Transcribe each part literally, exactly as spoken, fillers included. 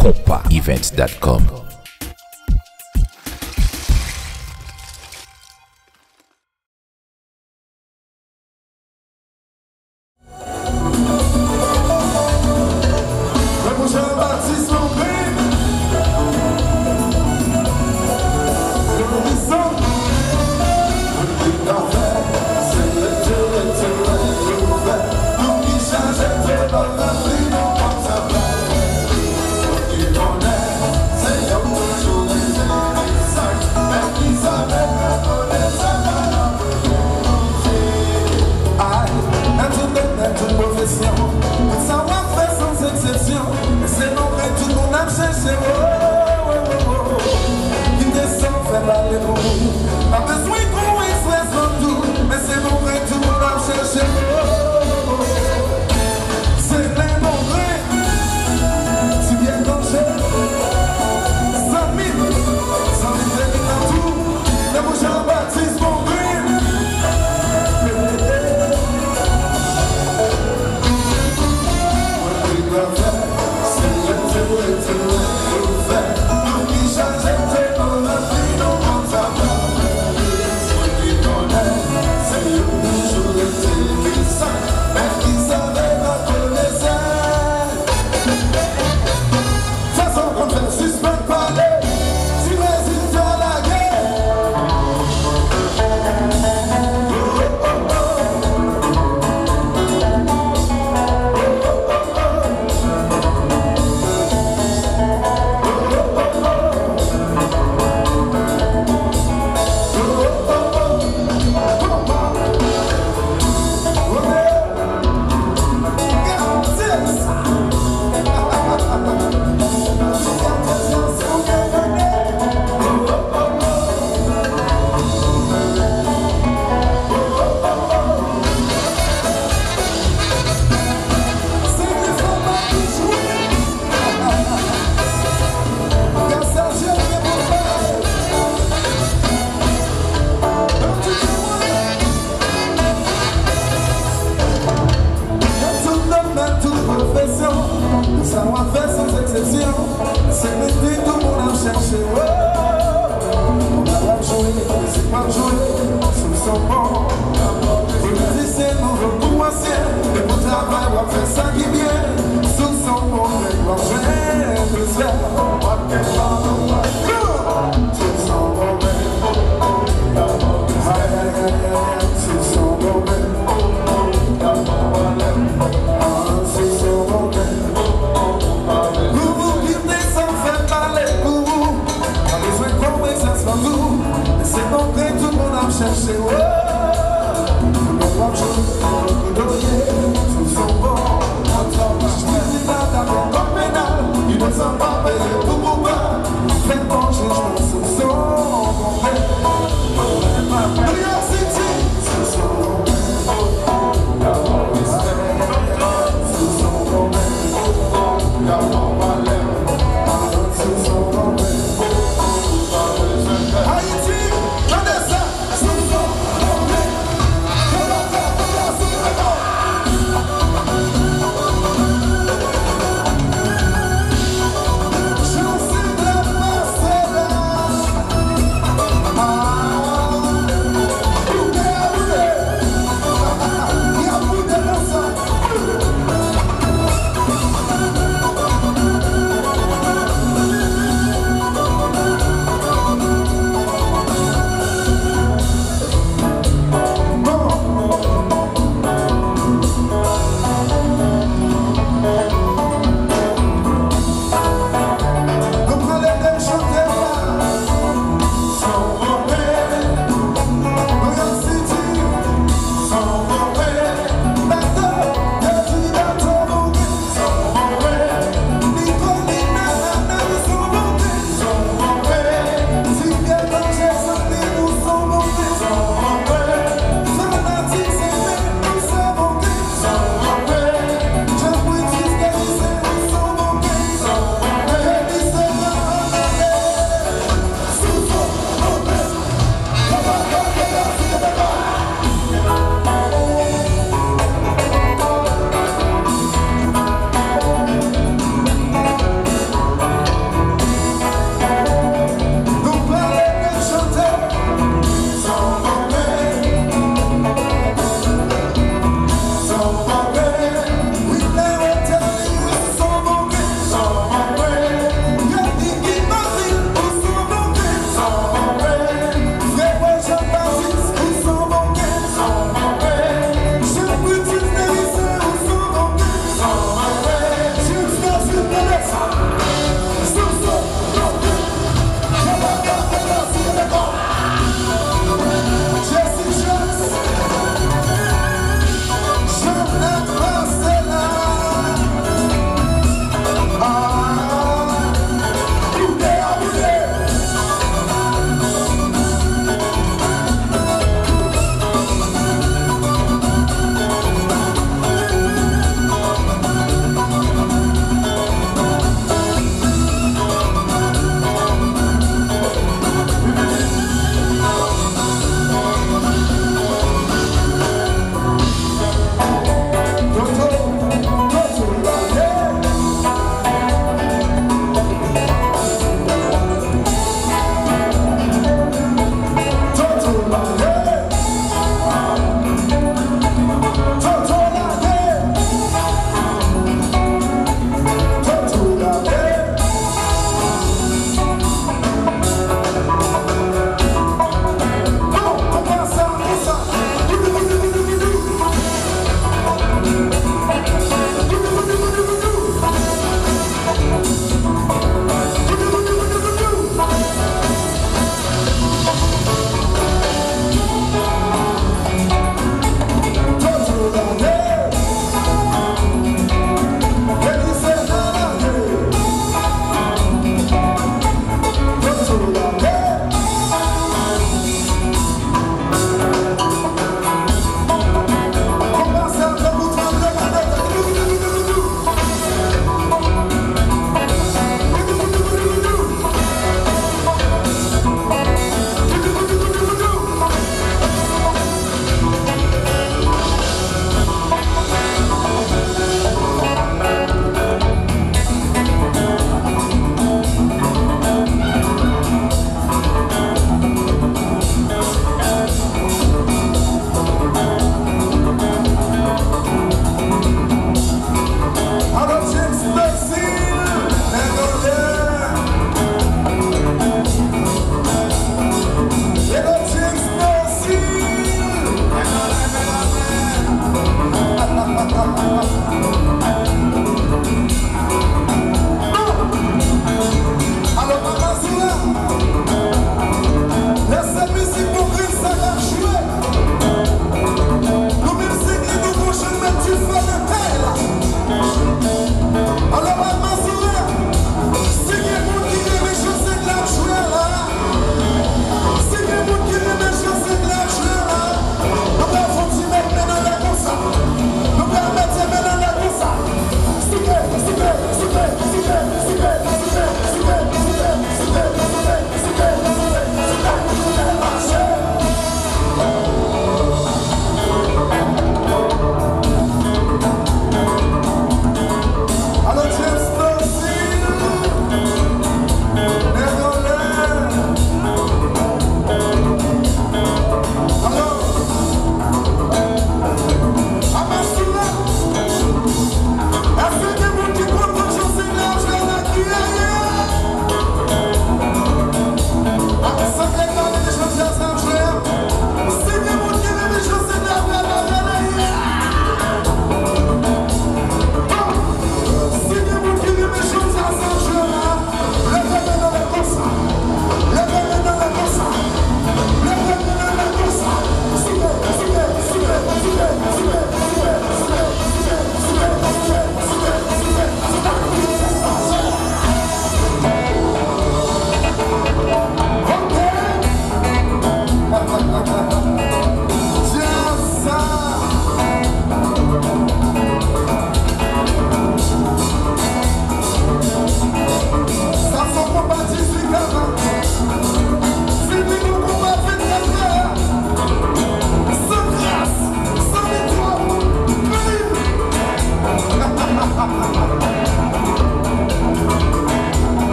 Konpa events dot com. Whoa,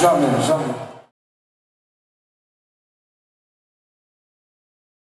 Jamais, jamais.